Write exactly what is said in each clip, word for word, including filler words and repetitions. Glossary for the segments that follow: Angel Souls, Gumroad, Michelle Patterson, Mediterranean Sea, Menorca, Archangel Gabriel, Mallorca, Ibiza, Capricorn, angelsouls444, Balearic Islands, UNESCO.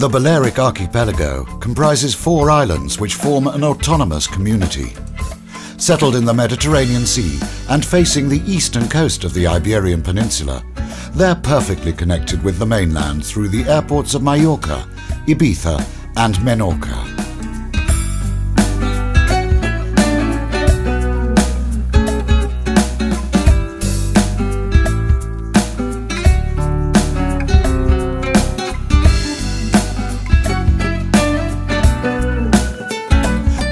The Balearic Archipelago comprises four islands which form an autonomous community. Settled in the Mediterranean Sea and facing the eastern coast of the Iberian Peninsula, they're perfectly connected with the mainland through the airports of Mallorca, Ibiza and Menorca.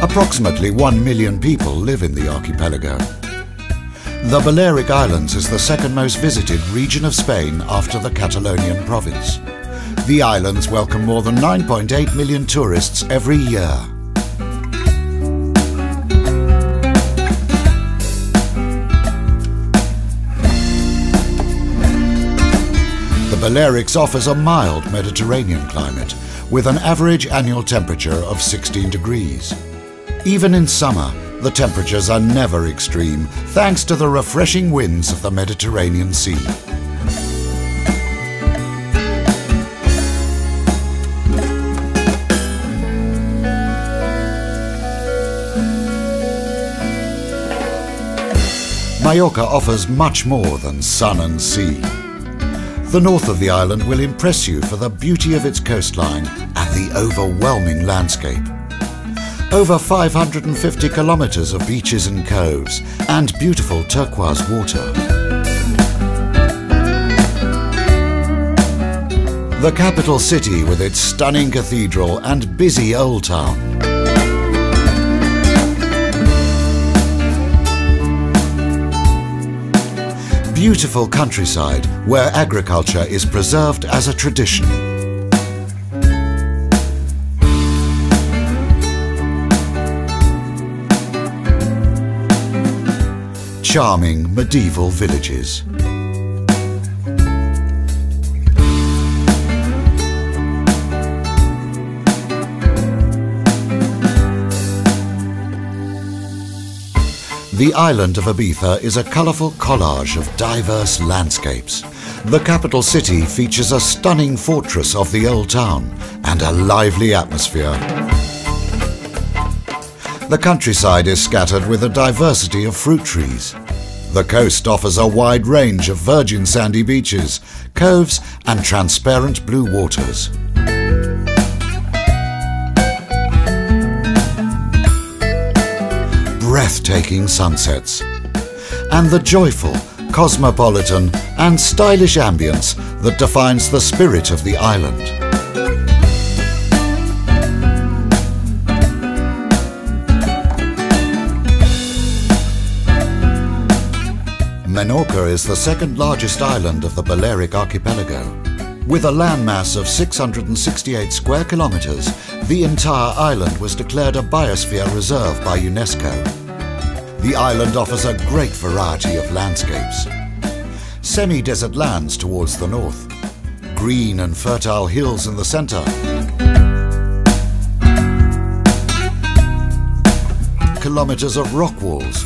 Approximately one million people live in the archipelago. The Balearic Islands is the second most visited region of Spain after the Catalonian province. The islands welcome more than nine point eight million tourists every year. The Balearics offers a mild Mediterranean climate with an average annual temperature of sixteen degrees. Even in summer, the temperatures are never extreme, thanks to the refreshing winds of the Mediterranean Sea. Mallorca offers much more than sun and sea. The north of the island will impress you for the beauty of its coastline and the overwhelming landscape. Over five hundred fifty kilometers of beaches and coves, and beautiful turquoise water. The capital city with its stunning cathedral and busy old town. Beautiful countryside where agriculture is preserved as a tradition. Charming medieval villages. The island of Ibiza is a colourful collage of diverse landscapes. The capital city features a stunning fortress of the old town and a lively atmosphere. The countryside is scattered with a diversity of fruit trees. The coast offers a wide range of virgin sandy beaches, coves, and transparent blue waters. Breathtaking sunsets. And the joyful, cosmopolitan, and stylish ambience that defines the spirit of the island. Menorca is the second largest island of the Balearic Archipelago. With a landmass of six hundred sixty-eight square kilometres, the entire island was declared a biosphere reserve by UNESCO. The island offers a great variety of landscapes. Semi-desert lands towards the north, green and fertile hills in the centre, kilometres of rock walls,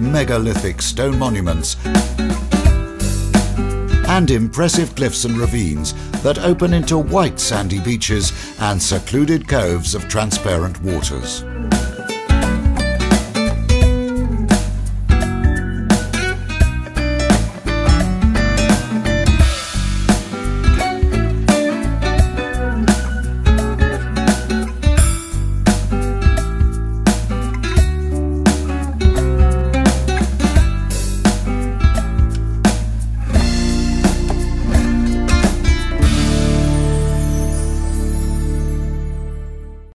megalithic stone monuments and impressive cliffs and ravines that open into white sandy beaches and secluded coves of transparent waters.